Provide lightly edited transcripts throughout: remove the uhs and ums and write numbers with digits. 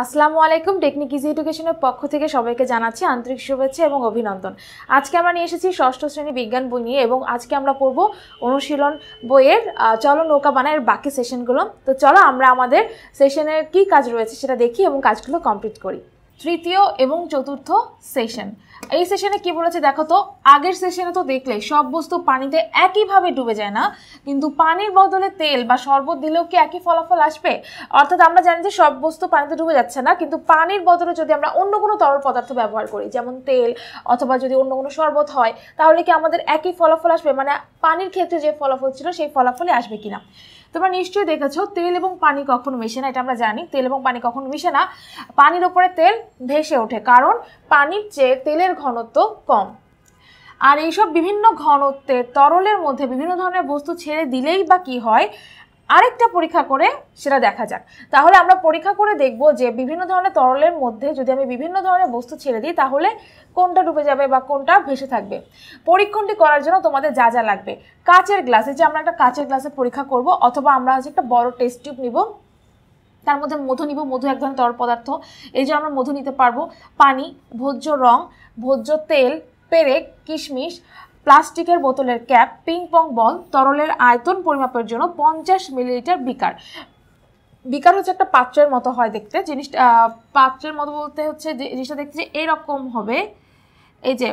আসসালামু আলাইকুম। Technique easy এডুকেশনের পক্ষ থেকে সবাইকে জানাচ্ছি আন্তরিক শুভেচ্ছা এবং অভিনন্দন। আজকে আমরা নিয়ে এসেছি ষষ্ঠ শ্রেণী বিজ্ঞান বই নিয়ে, এবং আজকে আমরা পড়ব অনুশীলন বইয়ের চলো নৌকা বানায়ের বাকি সেশনগুলো। তো চলো আমরা আমাদের সেশনের কি কাজ রয়েছে সেটা দেখি এবং কাজগুলো কমপ্লিট করি। তৃতীয় এবং চতুর্থ সেশন, এই সেশনে কি বলেছে দেখো তো। আগের সেশনে তো দেখলে সব বস্তু পানিতে একইভাবে ডুবে যায় না, কিন্তু পানির বদলে তেল বা শরবত দিলেও কি একই ফলাফল আসবে? অর্থাৎ আমরা জানি যে সব বস্তু পানিতে ডুবে যাচ্ছে না, কিন্তু পানির বদলে যদি আমরা অন্য কোনো তরল পদার্থ ব্যবহার করি, যেমন তেল অথবা যদি অন্য কোনো শরবত হয়, তাহলে কি আমাদের একই ফলাফল আসবে? মানে পানির ক্ষেত্রে যে ফলাফল ছিল সেই ফলাফলই আসবে কিনা। তোমরা নিশ্চয়ই দেখেছো তেল এবং পানি কখনো মেশে না, এটা আমরা জানি। তেল এবং পানি কখনো মেশে না, পানির ওপরে তেল ভেসে ওঠে, কারণ পানির চেয়ে তেলের ঘনত্ব কম। আর এইসব বিভিন্ন ঘনত্বে তরলের মধ্যে বিভিন্ন ধরনের বস্তু ছেড়ে দিলেই বা কি হয়, আরেকটা পরীক্ষা করে সেটা দেখা যাক। তাহলে আমরা পরীক্ষা করে দেখব যে বিভিন্ন ধরনের তরলের মধ্যে যদি আমি বিভিন্ন ধরনের বস্তু ছেড়ে দিই, তাহলে কোনটা ডুবে যাবে বা কোনটা ভেসে থাকবে। পরীক্ষণটি করার জন্য তোমাদের যা যা লাগবে, কাচের গ্লাস, যে আমরা একটা কাচের গ্লাসে পরীক্ষা করব, অথবা আমরা হচ্ছে একটা বড় টেস্ট টিউব নিব, তার মধ্যে মধু নিব, মধু এক ধরনের তরল পদার্থ, এই যে আমরা মধু নিতে পারবো, পানি, ভোজ্য রং, ভোজ্য তেল, পেরেক, কিশমিশ, প্লাস্টিকের বোতলের ক্যাপ, পিং পং বল, তরলের আয়তন পরিমাপের জন্য 50 মিলিলিটার বিকার। বিকার হচ্ছে একটা পাত্রের মতো হয় দেখতে, জিনিসটা পাত্রের মতো বলতে হচ্ছে যে জিনিসটা দেখতে যে এরকম হবে, এই যে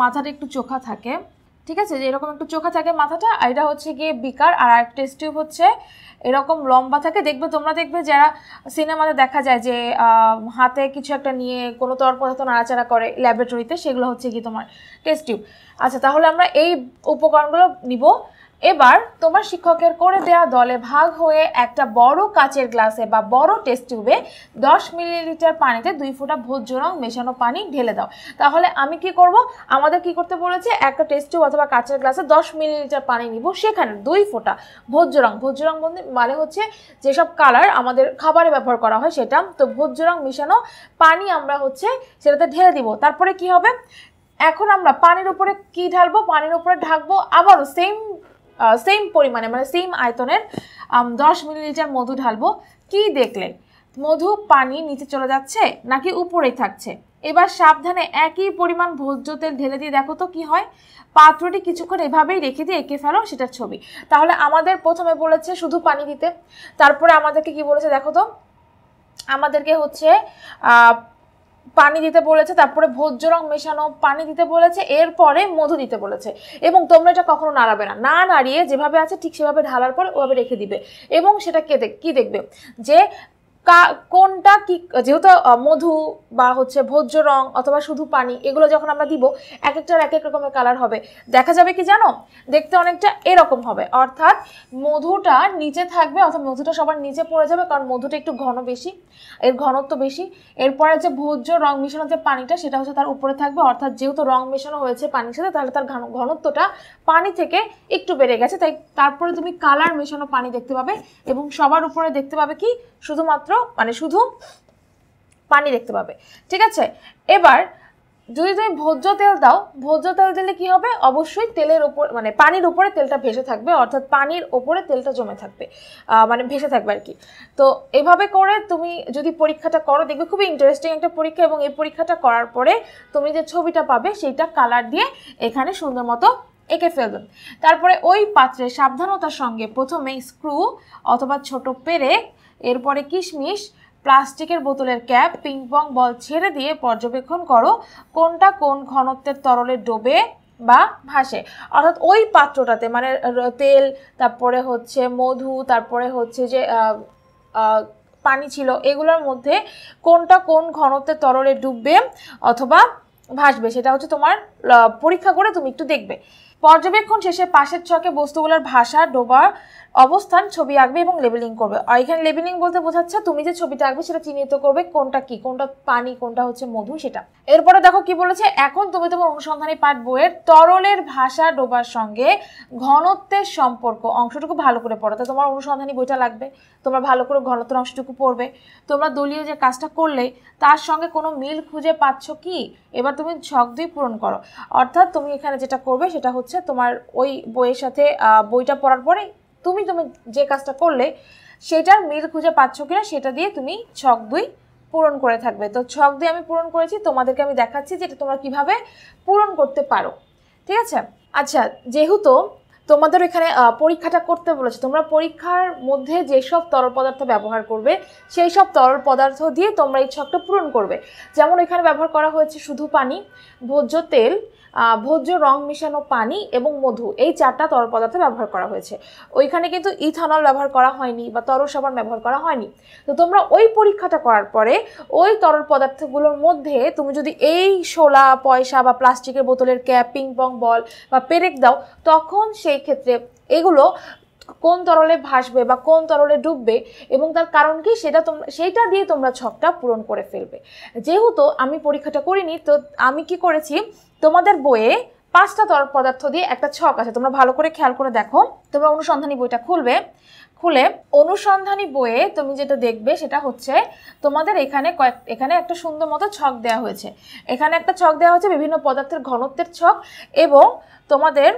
মাথাটা একটু চোখা থাকে, ঠিক আছে, যে এরকম একটু চোখা থাকে মাথাটা, এটা হচ্ছে গিয়ে বিকার। আর একটা টেস্ট টিউব হচ্ছে এরকম লম্বা থাকে, দেখবে তোমরা, দেখবে যারা সিনেমাতে দেখা যায় যে হাতে কিছু একটা নিয়ে কোনো তরল পদার্থ নাড়াচাড়া করে ল্যাবরেটরিতে, সেগুলো হচ্ছে গিয়ে তোমার টেস্ট টিউব। আচ্ছা, তাহলে আমরা এই উপকরণগুলো নিব। এবার তোমার শিক্ষকের করে দেওয়া দলে ভাগ হয়ে একটা বড় কাচের গ্লাসে বা বড় টেস্ট টিউবে 10 মিলিলিটার পানিতে 2 ফোঁটা ভোজ্য রং মেশানো পানি ঢেলে দাও। তাহলে আমি কি করব, আমাদের কি করতে বলেছে, একটা টেস্ট টিউব অথবা কাচের গ্লাসে 10 মিলিলিটার পানি নিব, সেখানে 2 ফোঁটা ভোজ্য রং। ভোজ্য রং মানে হচ্ছে যেসব কালার আমাদের খাবারে ব্যবহার করা হয় সেটা। তো ভোজ্য রং মেশানো পানি আমরা হচ্ছে সেটাতে ঢেলে দিব। তারপরে কি হবে, এখন আমরা পানির উপরে কি ঢালবো, পানির উপরে ঢাকবো আবারও সেম পরিমাণে, মানে সেম আয়তনের 10 মিলিলিটার মধু ঢালবো। কি দেখলে, মধু পানি নিচে চলে যাচ্ছে নাকি উপরেই থাকছে? এবার সাবধানে একই পরিমাণ ভোজ্য তেল ঢেলে দিয়ে দেখো তো কি হয়। পাত্রটি কিছুক্ষণ এভাবেই রেখে দিয়ে এঁকে ফেলো সেটার ছবি। তাহলে আমাদের প্রথমে বলেছে শুধু পানি দিতে, তারপরে আমাদেরকে কি বলেছে দেখো তো, আমাদেরকে হচ্ছে পানি দিতে বলেছে, তারপরে ভোজ্য রং মেশানো পানি দিতে বলেছে, এরপরে মধু দিতে বলেছে। এবং তোমরা এটা কখনো নাড়াবে না, না নাড়িয়ে যেভাবে আছে ঠিক সেভাবে ঢালার পর ওভাবে রেখে দিবে। এবং সেটা কি দেখবে যে কোনটা কি, যেহেতু মধু বা হচ্ছে ভোজ্য রং অথবা শুধু পানি, এগুলো যখন আমরা দিব এক একটার এক এক রকমের কালার হবে, দেখা যাবে কি জানো, দেখতে অনেকটা এরকম হবে। অর্থাৎ মধুটা নিচে থাকবে, অর্থাৎ মধুটা সবার নিচে পড়ে যাবে, কারণ মধুটা একটু ঘন বেশি, এর ঘনত্ব বেশি। এরপরে যে ভোজ্য রং মেশানো যে পানিটা, সেটা হচ্ছে তার উপরে থাকবে, অর্থাৎ যেহেতু রং মেশানো হয়েছে পানির সাথে, তাহলে তার ঘনত্বটা পানি থেকে একটু বেড়ে গেছে। তাই তারপরে তুমি কালার মেশানো পানি দেখতে পাবে, এবং সবার উপরে দেখতে পাবে কি শুধুমাত্র, মানে শুধু পানি দেখতে পাবে, ঠিক আছে। এবার যদি তুমি ভোজ্য তেল দাও, ভোজ্য তেল দিলে কি হবে, অবশ্যই তেলের উপর, মানে পানির উপরে তেলটা ভেসে থাকবে, অর্থাৎ পানির উপরে তেলটা জমে থাকবে, মানে ভেসে থাকবে আর কি। তো এভাবে করে তুমি যদি পরীক্ষাটা করো, দেখবে খুবই ইন্টারেস্টিং একটা পরীক্ষা। এবং এই পরীক্ষাটা করার পরে তুমি যে ছবিটা পাবে সেইটা কালার দিয়ে এখানে সুন্দর মতো এঁকে ফেলবেন। তারপরে ওই পাত্রে সাবধানতার সঙ্গে প্রথমে স্ক্রু অথবা ছোট পেরেক, এরপরে কিশমিশ, প্লাস্টিকের বোতলের ক্যাপ, পিংপং বল ছেড়ে দিয়ে পর্যবেক্ষণ করো কোনটা কোন ঘনত্বের তরলে ডোবে বা ভাসে। অর্থাৎ ওই পাত্রটাতে, মানে তেল, তারপরে হচ্ছে মধু, তারপরে হচ্ছে যে পানি ছিল, এগুলোর মধ্যে কোনটা কোন ঘনত্বের তরলে ডুববে অথবা ভাসবে, সেটা হচ্ছে তোমার পরীক্ষা করে তুমি একটু দেখবে। পর্যবেক্ষণ শেষে পাশের ছকে বস্তুগুলোর ভাষা, ডোবার অবস্থান ছবি আঁকবে এবং লেবেলিং করবে। আর এখানে লেবেলিং বলতে বোঝাচ্ছে তুমি যে ছবিটা আঁকবে সেটা চিহ্নিত করবে কোনটা কি, কোনটা পানি, কোনটা হচ্ছে মধু, সেটা। এরপরে দেখো কি বলেছে, এখন তুমি তোমার অনুসন্ধানী পাঠ বইয়ের তরলের ভাষা, ডোবার সঙ্গে ঘনত্বের সম্পর্ক অংশটুকু ভালো করে পড়ো। তো তোমার অনুসন্ধানী বইটা লাগবে, তোমরা ভালো করে ঘনত্বের অংশটুকু পড়বে। তোমরা দলীয় যে কাজটা করলে তার সঙ্গে কোনো মিল খুঁজে পাচ্ছ কি, এবার তুমি ছক 2 পূরণ করো। অর্থাৎ তুমি এখানে যেটা করবে সেটা হচ্ছে তোমার ওই বইয়ের সাথে, বইটা পড়ার পরে তুমি যে কাজটা করলে सेटार मिल खुঁজে पाচ্ছো কিনা সেটা দিয়ে তুমি ছক দুই পূরণ করে থাকবে। তো ছক দুই আমি পূরণ করেছি, তোমাদেরকে আমি দেখাচ্ছি যে এটা তোমরা কিভাবে পূরণ করতে পারো, ঠিক আছে। আচ্ছা, যেহেতু তোমাদের এখানে পরীক্ষাটা করতে বলেছে, তোমরা পরীক্ষার মধ্যে যেসব তরল পদার্থ ব্যবহার করবে সেই সব তরল পদার্থ দিয়ে তোমরা এই ছকটা পূরণ করবে। যেমন এখানে ব্যবহার করা হয়েছে শুধু পানি, ভোজ্য তেল, ভোজ্য রং মিশানো পানি এবং মধু, এই চারটা তরল পদার্থ ব্যবহার করা হয়েছে। ওইখানে কিন্তু ইথানল ব্যবহার করা হয়নি বা তরল সাবান ব্যবহার করা হয়নি। তো তোমরা ওই পরীক্ষাটা করার পরে ওই তরল পদার্থগুলোর মধ্যে তুমি যদি এই ১৬ পয়সা বা প্লাস্টিকের বোতলের ক্যাপ, পিং পং বল বা পেরেক দাও, তখন সেই ক্ষেত্রে এগুলো কোন তরলে ভাসবে বা কোন তরলে ডুববে এবং তার কারণ কি সেটা তোমরা সেইটা দিয়ে তোমরা ছকটা পূরণ করে ফেলবে। যেহেতু আমি পরীক্ষাটা করিনি, তো আমি কি করেছি, তোমাদের বইয়ে 5টা তরল পদার্থ দিয়ে একটা ছক আছে, তোমরা ভালো করে খেয়াল করে দেখো। তোমরা অনুসন্ধানী বইটা খুলবে, খুলে অনুসন্ধানী বইয়ে তুমি যেটা দেখবে সেটা হচ্ছে তোমাদের এখানে একটা সুন্দর মতো ছক দেওয়া হয়েছে। এখানে একটা ছক দেওয়া হয়েছে বিভিন্ন পদার্থের ঘনত্বের ছক, এবং তোমাদের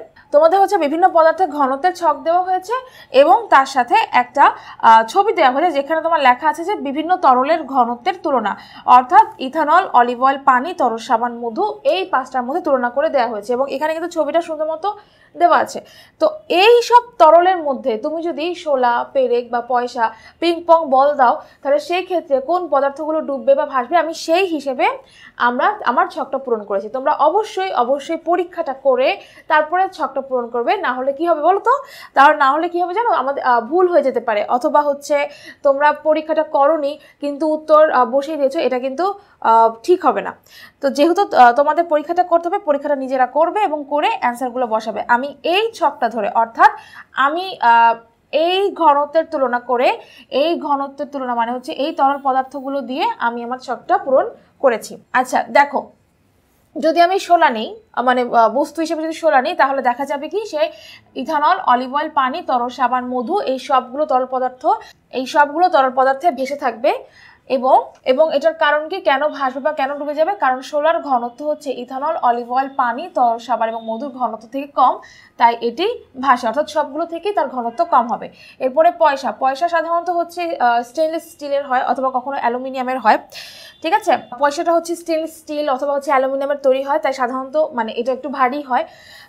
হচ্ছে বিভিন্ন পদার্থের ঘনত্বের ছক দেওয়া হয়েছে এবং তার সাথে একটা ছবি দেওয়া হয়েছে যেখানে তোমার লেখা আছে যে বিভিন্ন তরলের ঘনত্বের তুলনা, অর্থাৎ ইথানল, অলিভ অয়েল, পানি, তরল সাবান, মধু, এই 5টার মধ্যে তুলনা করে দেওয়া হয়েছে এবং এখানে কিন্তু ছবিটা সুন্দর মতো দেওয়া আছে। তো এই সব তরলের মধ্যে তুমি যদি শোলা, পেরেক বা পয়সা, পিং পং বল দাও, তাহলে সেই ক্ষেত্রে কোন পদার্থগুলো ডুববে বা ভাসবে আমি সেই হিসেবে আমার ছকটা পূরণ করেছি। তোমরা অবশ্যই পরীক্ষাটা করে তারপরে ছকটা পূরণ করবে, না হলে কি হবে বলো তো, তাহলে না হলে কি হবে জানো, আমাদের ভুল হয়ে যেতে পারে, অথবা হচ্ছে তোমরা পরীক্ষাটা করোনি কিন্তু উত্তর বসিয়ে দিয়েছো, এটা কিন্তু ঠিক হবে না। তো যেহেতু তোমাদের পরীক্ষাটা করতে হবে, পরীক্ষাটা নিজেরা করবে এবং করে অ্যান্সারগুলো বসাবে। আমি এই ছকটা ধরে, অর্থাৎ আমি এই ঘনত্বের তুলনা করে, এই ঘনত্বের তুলনা মানে হচ্ছে এই তরল পদার্থগুলো দিয়ে আমি আমার ছকটা পূরণ করেছি। আচ্ছা দেখো, যদি আমি শোলা নেই, মানে বস্তু হিসেবে যদি শোলা নেই, তাহলে দেখা যাবে কি সে ইথানল, অলিভ অয়েল, পানি, তরল সাবান, মধু এই সবগুলো তরল পদার্থে ভেসে থাকবে এবং এটার কারণ কি, কেন ভাসবে বা কেন ডুবে যাবে, কারণ শোলার ঘনত্ব হচ্ছে ইথানল, অলিভ অয়েল, পানি, তরল সাবান এবং মধুর ঘনত্ব থেকে কম, তাই এটি ভাসে, অর্থাৎ সবগুলো থেকেই তার ঘনত্ব কম হবে। এরপরে পয়সা সাধারণত হচ্ছে স্টেনলেস স্টিলের হয় অথবা কখনো অ্যালুমিনিয়ামের হয়, ঠিক আছে। পয়সাটা হচ্ছে স্টেনলেস স্টিল অথবা হচ্ছে অ্যালুমিনিয়ামের তৈরি হয়, তাই সাধারণত মানে এটা একটু ভারী হয়।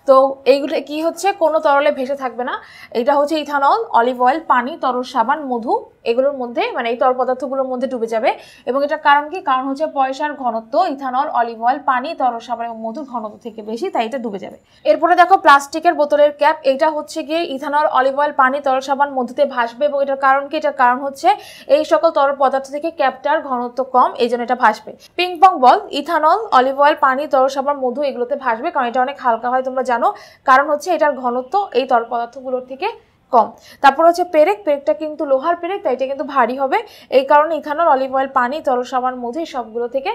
তো এইগুলো কি হচ্ছে, কোনো তরলে ভেসে থাকবে না। এটা হচ্ছে ইথানল, অলিভ অয়েল, পানি, তরল সাবান, মধু, এগুলোর মধ্যে মানে এই তরল পদার্থগুলোর মধ্যে ডুবে যাবে এবং এটার কারণ কি, কারণ হচ্ছে পয়সার ঘনত্ব ইথানল, অলিভ অয়েল, পানি, তরল সাবান এবং মধুর ঘনত্ব থেকে বেশি, তাই এটা ডুবে যাবে। এরপরে দেখো প্লাস্টিকের বোতলের ক্যাপ, এটা হচ্ছে গিয়ে ইথানল, অলিভ অয়েল, পানি, তরল সাবান, মধুতে ভাসবে এবং এটার কারণ কি, এটার কারণ হচ্ছে এই সকল তরল পদার্থ থেকে ক্যাপটার ঘনত্ব কম, এই জন্য এটা ভাসবে। Ping pong ball ethanol, olive oil, পানি, তরল সাবান, মধু এগুলোতে ভাসবে, কারণ এটা অনেক হালকা হয়, তোমরা জানো, কারণ হচ্ছে এটার ঘনত্ব এই তরল পদার্থগুলোর থেকে কম। তারপর হচ্ছে পেরেকটা কিন্তু লোহার পেরেক, তাই এটা কিন্তু ভারী হবে, এই কারণে ইথানল, অলিভ অয়েল, পানি, তরল সাবান, মধু সবগুলো থেকে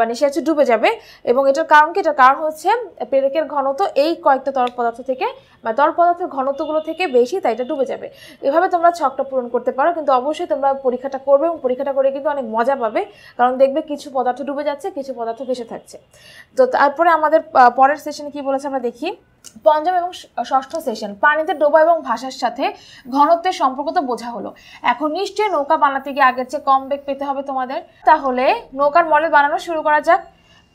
মানে সে হচ্ছে ডুবে যাবে এবং এটার কারণ কি, এটার কারণ হচ্ছে পেরেকের ঘনত্ব এই কয়েকটা তরল পদার্থ থেকে বা তরল পদার্থের ঘনত্বগুলো থেকে বেশি, তাই এটা ডুবে যাবে। এভাবে তোমরা ছকটা পূরণ করতে পারো, কিন্তু অবশ্যই তোমরা পরীক্ষাটা করবে এবং পরীক্ষাটা করে কিন্তু অনেক মজা পাবে, কারণ দেখবে কিছু পদার্থ ডুবে যাচ্ছে, কিছু পদার্থ ভেসে থাকছে। তো তারপরে আমাদের পরের সেশনে কি বলেছে আমরা দেখি। ৫ম এবং ৬ষ্ঠ সেশন, পানিতে ডোবা এবং ভাষার সাথে ঘনত্বের সম্পর্ক তো বোঝা হলো। এখন নিশ্চয়ই নৌকা বানাতে গিয়ে আগের চেয়ে কম বেগ পেতে হবে তোমাদের, তাহলে নৌকার মডেল বানানো শুরু করা যাক।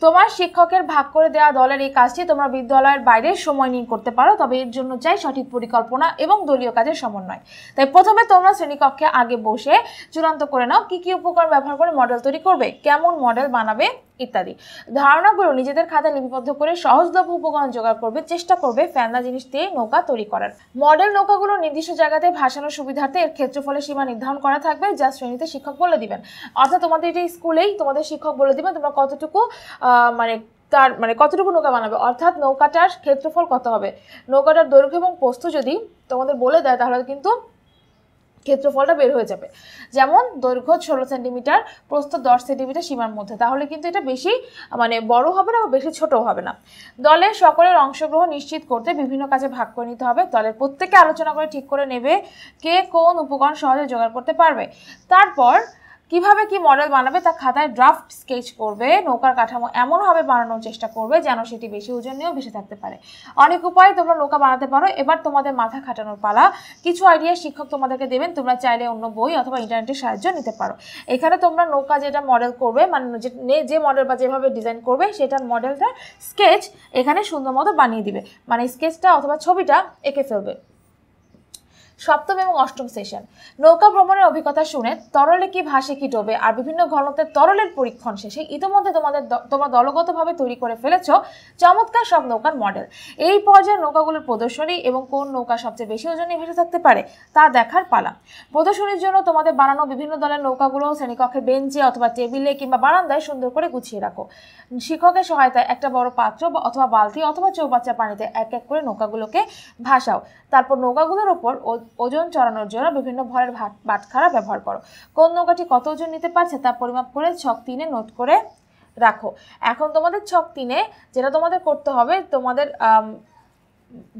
তোমার শিক্ষকের ভাগ করে দেওয়া দলের এই কাজটি তোমরা বিদ্যালয়ের বাইরে সময় নিয়ে করতে পারো, তবে এর জন্য চাই সঠিক পরিকল্পনা এবং দলীয় কাজের সমন্বয়। তাই প্রথমে তোমরা শ্রেণীকক্ষে আগে বসে চূড়ান্ত করে নাও কী কী উপকরণ ব্যবহার করে মডেল তৈরি করবে, কেমন মডেল বানাবে ইত্যাদি। ধারণাগুলো নিজেদের খাতায় লিপিবদ্ধ করে সহজলভ্য উপকরণ জোগাড় করবে, চেষ্টা করবে ফেলনা জিনিস দিয়ে নৌকা তৈরি করার। মডেল নৌকাগুলো নির্দিষ্ট জায়গাতে ভাসানোর সুবিধার্থে এর ক্ষেত্রফলের সীমা নির্ধারণ করা থাকবে, যা শ্রেণীতে শিক্ষক বলে দিবেন, অর্থাৎ তোমাদের এটা স্কুলেই তোমাদের শিক্ষক বলে দিবেন তোমরা কতটুকু কতটুকু নৌকা বানাবে, অর্থাৎ নৌকাটার ক্ষেত্রফল কত হবে। নৌকাটার দৈর্ঘ্য এবং প্রস্থ যদি তোমাদের বলে দেয় তাহলে কিন্তু ক্ষেত্রফলটা বের হয়ে যাবে, যেমন দৈর্ঘ্য 16 সেন্টিমিটার, প্রস্থ 10 সেন্টিমিটার সীমার মধ্যে, তাহলে কিন্তু এটা বেশি মানে বড় হবে না বা বেশি ছোটও হবে না। দলের সকলের অংশগ্রহণ নিশ্চিত করতে বিভিন্ন কাজে ভাগ করে নিতে হবে। দলের প্রত্যেকে আলোচনা করে ঠিক করে নেবে কে কোন উপকরণ সহজে জোগাড় করতে পারবে। তারপর কিভাবে কি মডেল বানাবে তা খাতায় ড্রাফট স্কেচ করবে। নৌকার কাঠামো এমন ভাবে বানানোর চেষ্টা করবে যেন সেটি বেশি ওজন নিয়েও ভেসে থাকতে পারে। অনেক উপায়ে তোমরা নৌকা বানাতে পারো। এবার তোমাদের মাথা খাটানোর পালা। কিছু আইডিয়া শিক্ষক তোমাদেরকে দেবেন, তোমরা চাইলে অন্য বই অথবা ইন্টারনেটের সাহায্য নিতে পারো। এখানে তোমরা নৌকা যেটা মডেল করবে মানে যে মডেল বা যেভাবে ডিজাইন করবে সেটার মডেলটা স্কেচ এখানে সুন্দর মতো বানিয়ে দিবে, মানে স্কেচটা অথবা ছবিটা এঁকে ফেলবে। সপ্তম এবং অষ্টম সেশন। নৌকা ভ্রমণের অভিজ্ঞতা শুনে তরলে কি ভাসে কি ডোবে আর বিভিন্ন ঘনত্বের তরলের পরীক্ষণ শেষে ইতিমধ্যে তোমরা দলগতভাবে তৈরি করে ফেলেছ চমৎকার সব নৌকার মডেল। এই পর্যায়ে নৌকাগুলোর প্রদর্শনী এবং কোন নৌকা সবচেয়ে বেশি ওজনে ভেসে থাকতে পারে তা দেখার পালা। প্রদর্শনীর জন্য তোমাদের বানানো বিভিন্ন দলের নৌকাগুলো শ্রেণীকক্ষের বেঞ্চে অথবা টেবিলে কিংবা বারান্দায় সুন্দর করে গুছিয়ে রাখো। শিক্ষকের সহায়তায় একটা বড় পাত্র অথবা বালতি অথবা চৌবাচ্চা পানিতে এক এক করে নৌকাগুলোকে ভাসাও। তারপর নৌকাগুলোর ওপর ওজন চড়ানোর জন্য বিভিন্ন ভরের বাটখারা ব্যবহার করো। কোন নৌকাটি কত ওজন নিতে পারছে তা পরিমাপ করে ছক 3-এ নোট করে রাখো। এখন তোমাদের ছক 3-এ যেটা তোমাদের করতে হবে, তোমাদের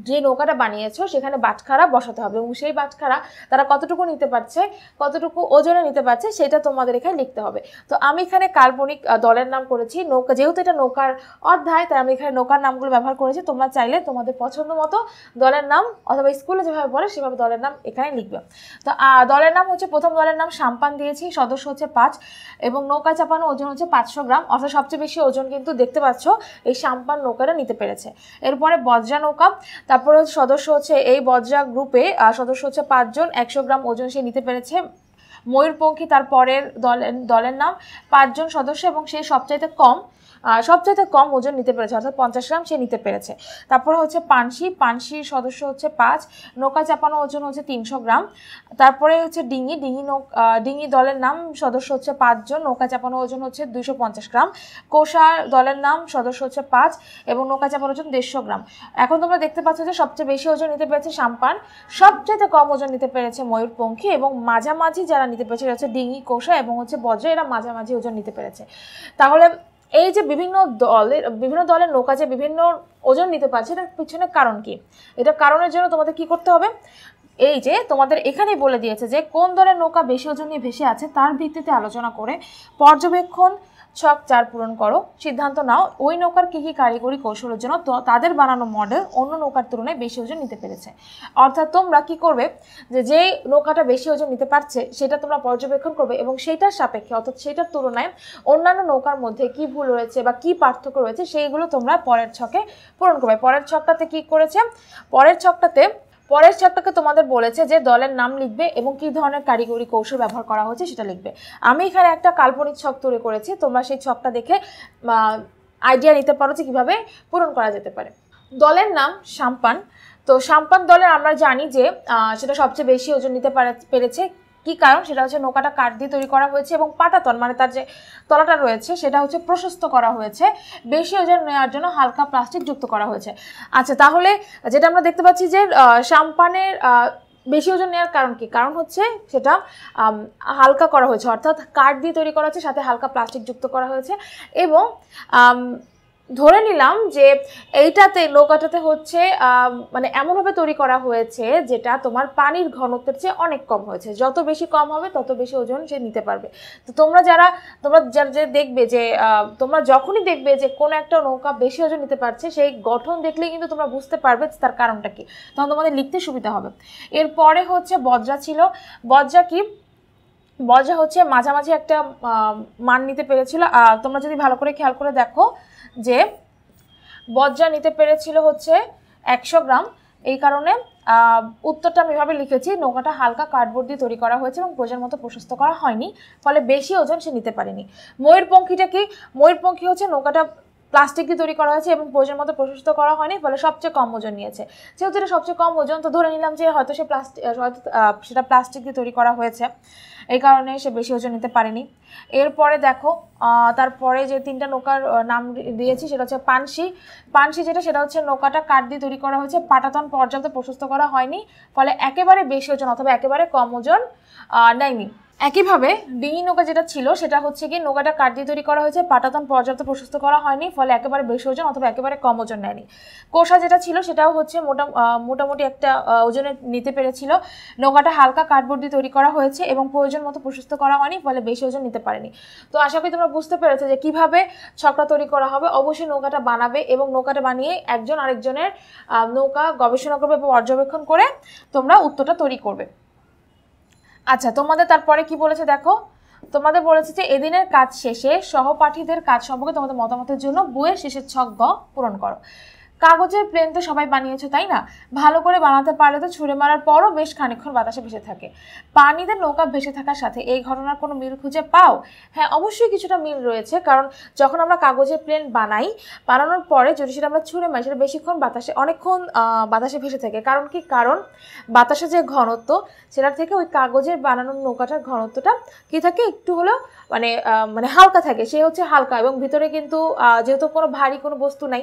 যে নৌকাটা বানিয়েছো সেখানে বাটখারা বসাতে হবে এবং সেই বাটখারা তারা কতটুকু নিতে পারছে, কতটুকু ওজনে নিতে পারছে সেটা তোমাদের এখানে লিখতে হবে। তো আমি এখানে কাল্পনিক দলের নাম করেছি। নৌকা যেহেতু এটা নৌকার অধ্যায় তাই আমি এখানে নৌকার নামগুলো ব্যবহার করেছি। তোমরা চাইলে তোমাদের পছন্দ মতো দলের নাম অথবা স্কুলে যেভাবে বলে সেভাবে দলের নাম এখানে লিখবে। তো দলের নাম হচ্ছে, প্রথম দলের নাম সাম্পান দিয়েছি, সদস্য হচ্ছে 5 এবং নৌকা চাপানো ওজন হচ্ছে 500 গ্রাম। অর্থাৎ সবচেয়ে বেশি ওজন কিন্তু দেখতে পাচ্ছ এই সাম্পান নৌকাটা নিতে পেরেছে। এরপরে বজ্রা নৌকা, তারপরে সদস্য হচ্ছে এই বজ্রা গ্রুপে সদস্য হচ্ছে 5 জন, 100 গ্রাম ওজন সে নিতে পেরেছে। ময়ূরপঙ্খী তার পরের দলের নাম, 5 জন সদস্য এবং সে সবচাইতে কম ওজন নিতে পেরেছে অর্থাৎ 50 গ্রাম সে নিতে পেরেছে। তারপর হচ্ছে পানশির সদস্য হচ্ছে 5, নৌকা চাপানো ওজন হচ্ছে 300 গ্রাম। তারপরে হচ্ছে ডিঙি দলের নাম, সদস্য হচ্ছে 5 জন, নৌকা চাপানো ওজন হচ্ছে 250 গ্রাম। কোষা দলের নাম, সদস্য হচ্ছে 5 এবং নৌকা চাপানো ওজন 150 গ্রাম। এখন তোমরা দেখতে পাচ্ছ যে সবচেয়ে বেশি ওজন নিতে পেরেছে সাম্পান, সবচাইতে কম ওজন নিতে পেরেছে ময়ূরপঙ্খী এবং মাঝামাঝি যারা নিতে পেরেছে হচ্ছে ডিঙি, কোষা এবং হচ্ছে বজ্র, এরা মাঝামাঝি ওজন নিতে পেরেছে। তাহলে এই যে বিভিন্ন দলের নৌকা যে বিভিন্ন ওজন নিতে পারছে এটার পিছনে কারণ কি, এটা কারণের জন্য তোমাদের কি করতে হবে, এই যে তোমাদের এখানেই বলে দিয়েছে যে কোন দলের নৌকা বেশি ওজন নিয়ে ভেসে আছে তার ভিত্তিতে আলোচনা করে পর্যবেক্ষণ ছক 4 পূরণ করো। সিদ্ধান্ত নাও ওই নৌকার কী কী কারিগরি কৌশলের জন্য তাদের বানানো মডেল অন্য নৌকার তুলনায় বেশি ওজন নিতে পেরেছে। অর্থাৎ তোমরা কি করবে, যে নৌকাটা বেশি ওজন নিতে পারছে সেটা তোমরা পর্যবেক্ষণ করবে এবং সেইটার সাপেক্ষে অর্থাৎ সেইটার তুলনায় অন্যান্য নৌকার মধ্যে কি ভুল রয়েছে বা কি পার্থক্য রয়েছে সেইগুলো তোমরা পরের ছকে পূরণ করবে। পরের ছকটাকে তোমাদের বলেছে যে দলের নাম লিখবে এবং কি ধরনের কারিগরি কৌশল ব্যবহার করা হচ্ছে সেটা লিখবে। আমি এখানে একটা কাল্পনিক ছক তৈরি করেছি, তোমরা সেই ছকটা দেখে আইডিয়া নিতে পারো যে কীভাবে পূরণ করা যেতে পারে। দলের নাম সাম্পান। তো সাম্পান দলের আমরা জানি যে সেটা সবচেয়ে বেশি ওজন নিতে পেরেছে। কি কারণ সেটা হচ্ছে নৌকাটা কাঠ দিয়ে তৈরি করা হয়েছে এবং পাটাতন মানে তার যে তলাটা রয়েছে সেটা হচ্ছে প্রশস্ত করা হয়েছে, বেশি ওজন নেওয়ার জন্য হালকা প্লাস্টিক যুক্ত করা হয়েছে। আচ্ছা, তাহলে যেটা আমরা দেখতে পাচ্ছি যে সাম্পানের বেশি ওজন নেওয়ার কারণ কি, কারণ হচ্ছে সেটা হালকা করা হয়েছে অর্থাৎ কাঠ দিয়ে তৈরি করা হয়েছে, সাথে হালকা প্লাস্টিক যুক্ত করা হয়েছে এবং ধরে নিলাম যে এইটাতে নৌকাটাতে হচ্ছে মানে এমনভাবে তৈরি করা হয়েছে যেটা তোমার পানির ঘনত্বের চেয়ে অনেক কম হয়েছে। যত বেশি কম হবে তত বেশি ওজন সে নিতে পারবে। তো তোমরা যারা দেখবে যে তোমরা যখনই দেখবে যে কোনো একটা নৌকা বেশি ওজন নিতে পারছে সেই গঠন দেখলেই কিন্তু তোমরা বুঝতে পারবে তার কারণটা কি, তখন তোমাদের লিখতে সুবিধা হবে। এরপরে হচ্ছে বজ্রা ছিল। বজ্রা হচ্ছে মাঝামাঝি একটা মান নিতে পেরেছিল। তোমরা যদি ভালো করে খেয়াল করে দেখো যে বজ্রা নিতে পেরেছিল হচ্ছে 100 গ্রাম। এই কারণে উত্তরটা আমি এভাবে লিখেছি, নৌকাটা হালকা কার্ডবোর্ড দিয়ে তৈরি করা হয়েছে এবং প্রয়োজন মতো প্রশস্ত করা হয়নি, ফলে বেশি ওজন সে নিতে পারেনি। ময়ূরপঙ্খীটা কি, ময়ূরপঙ্খী হচ্ছে নৌকাটা প্লাস্টিক দিয়ে তৈরি করা হয়েছে এবং প্রয়োজন মতো প্রশস্ত করা হয়নি, ফলে সবচেয়ে কম ওজন নিয়েছে। যেহেতু এটা সবচেয়ে কম ওজন তো ধরে নিলাম যে হয়তো সেটা প্লাস্টিক দিয়ে তৈরি করা হয়েছে, এই কারণে সে বেশি ওজন নিতে পারেনি। এরপরে দেখো তারপরে যে 3টা নৌকার নাম দিয়েছি সেটা হচ্ছে পানশি সেটা হচ্ছে নৌকাটা কাঠ দিয়ে তৈরি করা হয়েছে, পাটাতন পর্যন্ত প্রশস্ত করা হয়নি, ফলে একেবারে বেশি ওজন অথবা একেবারে কম ওজন নেয়নি। একই ভাবে ডি নৌকা যেটা ছিল সেটা হচ্ছে কি নৌকাটা কাঠ দিয়ে তৈরি করা হয়েছে, পাটাতন পর্যাপ্ত প্রশস্ত করা হয়নি, ফলে একেবারে বেশি ওজন অথবা একেবারে কম ওজন নেয়নি। কোষা যেটা ছিল সেটাও হচ্ছে মোটামুটি একটা ওজনে নিতে পেরেছিল। নৌকাটা হালকা কাঠবোর্ড দিয়ে তৈরি করা হয়েছে এবং প্রয়োজন মতো প্রশস্ত করা হয়নি, ফলে বেশি ওজন নিতে পারেনি। তো আশা করি তোমরা বুঝতে পেরেছো যে কীভাবে ছকরা তৈরি করা হবে। অবশ্যই নৌকাটা বানাবে এবং নৌকাটা বানিয়ে একজন আরেকজনের নৌকা গবেষণা করবে এবং পর্যবেক্ষণ করে তোমরা উত্তরটা তৈরি করবে। আচ্ছা, তোমাদের তারপরে কি বলেছে দেখো, তোমাদের বলেছে যে এদিনের কাজ শেষে সহপাঠীদের কাজ সম্পর্কে তোমাদের মতামতের জন্য বইয়ের শেষের ছক গ পূরণ করো। কাগজের প্লেন তো সবাই বানিয়েছে তাই না, ভালো করে বানাতে পারলে তো ছুঁড়ে মারার পরও বেশ খানিকক্ষণ বাতাসে ভেসে থাকে। পানিতে নৌকা ভেসে থাকার সাথে এই ঘটনার কোনো মিল খুঁজে পাও? হ্যাঁ, অবশ্যই কিছুটা মিল রয়েছে, কারণ যখন আমরা কাগজের প্লেন বানাই, বানানোর পরে যদি সেটা আমরা ছুঁড়ে মারি সেটা বেশিক্ষণ বাতাসে অনেকক্ষণ বাতাসে ভেসে থাকে। কারণ কি? কারণ বাতাসে যে ঘনত্ব সেটার থেকে ওই কাগজের বানানোর নৌকাটার ঘনত্বটা কী থাকে, একটু হলেও মানে মানে হালকা থাকে, সে হচ্ছে হালকা। এবং ভিতরে কিন্তু যেহেতু কোনো ভারী কোনো বস্তু নাই,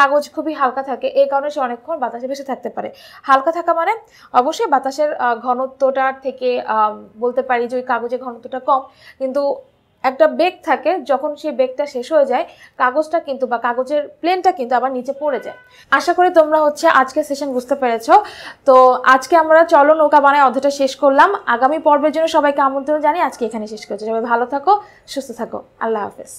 কাগজ খুবই হালকা থাকে, এই কারণে সে অনেকক্ষণ বাতাসে ভেসে থাকতে পারে। হালকা থাকা মানে অবশ্যই বাতাসের ঘনত্বটার থেকে বলতে পারি যে ওই কাগজের ঘনত্বটা কম, কিন্তু একটা বেগ থাকে, যখন সেই বেগটা শেষ হয়ে যায় কাগজটা কিন্তু বা কাগজের প্লেনটা কিন্তু আবার নিচে পড়ে যায়। আশা করি তোমরা হচ্ছে আজকের সেশন বুঝতে পেরেছো। তো আজকে আমরা চলো নৌকা বানায় অধ্যায়টা শেষ করলাম। আগামী পর্বের জন্য সবাইকে আমন্ত্রণ জানিয়ে আজকে এখানে শেষ করছি। সবাই ভালো থাকো, সুস্থ থাকো, আল্লাহ হাফেজ।